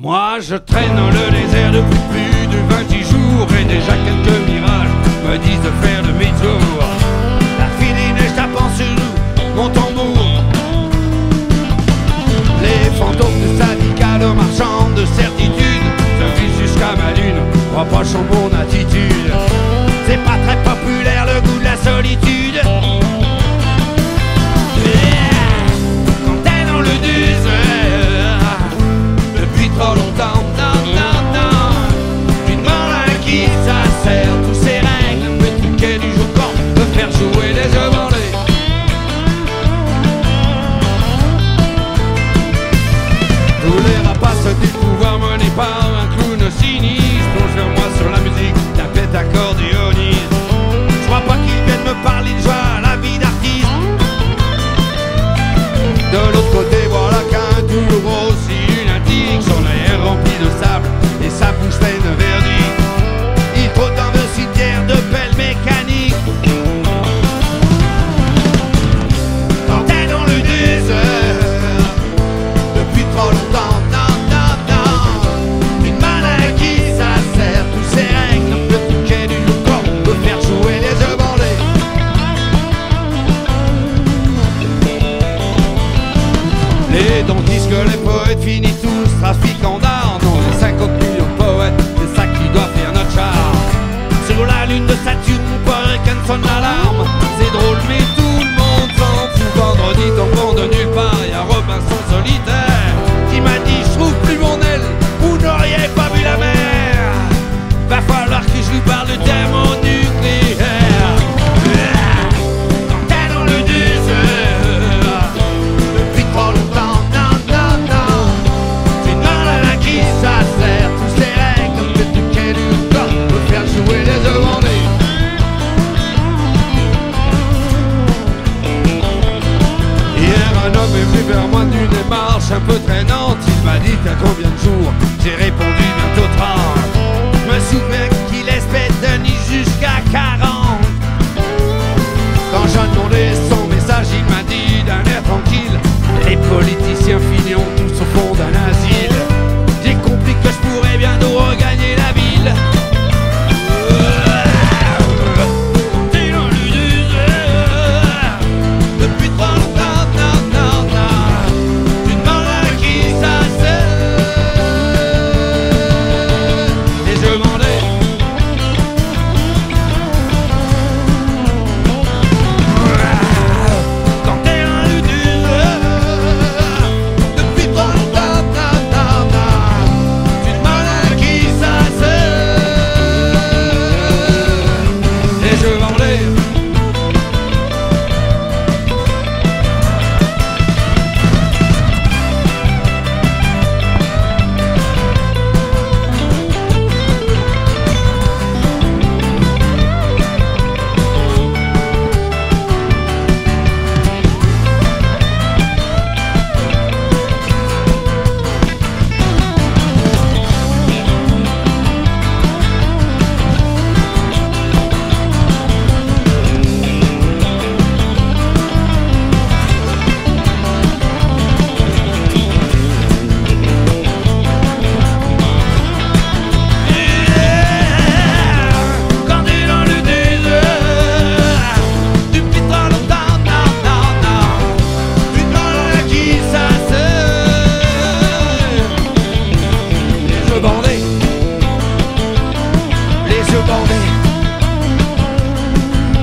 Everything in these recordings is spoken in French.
Moi je traîne dans le désert depuis plus de 20 jours et déjà quelques mirages me disent de faire demi-tour. La filine tapant sur mon tambour. Les fantômes du syndicat de marchands de certitude se visent jusqu'à ma lune, reprochant mon attitude. C'est pas très populaire le goût de la solitude. Finis tous trafiquant d'art, non les 50 millions de poètes, c'est ça qui doit faire notre charme. Sur la lune de Saturne, Hurricane sonne l'alarme. C'est drôle mais tout le monde s'en fout. Vendredi tombant de nulle part, y'a Robinson solitaire qui m'a dit je trouve plus mon aile, vous n'auriez pas vu la mer. Va falloir que je lui parle de thermonucléaire. Quand t'es dans le désert depuis trop longtemps. Un peu traînante, il m'a dit t'as combien de jours? J'ai répondu bientôt 30. Je me souviens qu'il espèce de Nice jusqu'à 40. Quand j'ai demandé son message, il m'a dit d'un air tranquille, les politiciens finiront tous au fond d'un asile. J'ai compris que je pourrais bientôt regagner la ville.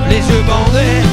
Les yeux bandés.